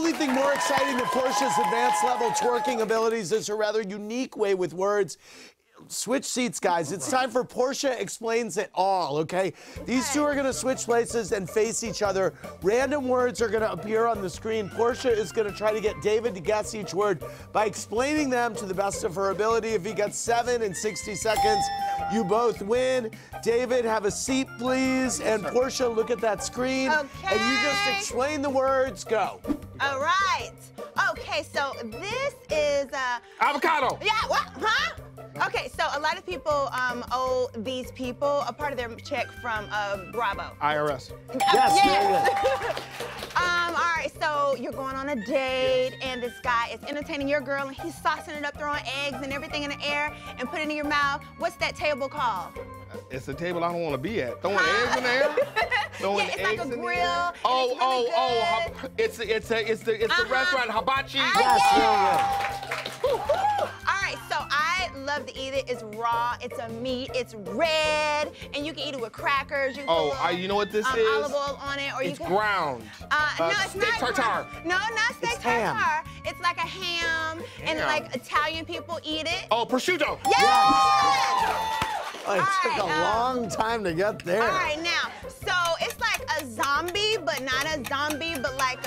only thing more exciting than Portia's advanced level twerking abilities is her rather unique way with words. Switch seats, guys. It's time for Portia Explains It All, okay? These two are going to switch places and face each other. Random words are going to appear on the screen. Portia is going to try to get David to guess each word by explaining them to the best of her ability. If he gets 7 in 60 seconds, you both win. David, have a seat, please. And Portia, look at that screen. Okay. And you just explain the words. Go. All right. Okay, so this is... avocado. Yeah, what? Huh? Okay, so a lot of people owe these people a part of their check from Bravo. IRS. Yes. All right, so you're going on a date, and this guy is entertaining your girl, and he's saucing it up, throwing eggs and everything in the air, and putting it in your mouth. What's that table called? It's a table I don't want to be at. Throwing eggs in the air? Throwing eggs like a grill. Oh, really good. It's the restaurant hibachi. All right, so I love to eat it. It's raw, it's a meat, it's red, and you can eat it with crackers. You can you know what this is? Olive oil on it, or you can... ground. No, it's not tartare. No, not steak tartare. It's like a ham, and like Italian people eat it. Oh, prosciutto. Yes! Oh, it took a long time to get there. All right, now, so it's like a zombie, but not a zombie, but like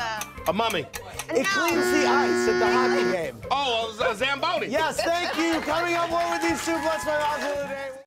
a mummy. It cleans the ice at the hockey game. Oh, a Zamboni. Yes, thank you. Coming up, more with these two plus my odds of the day.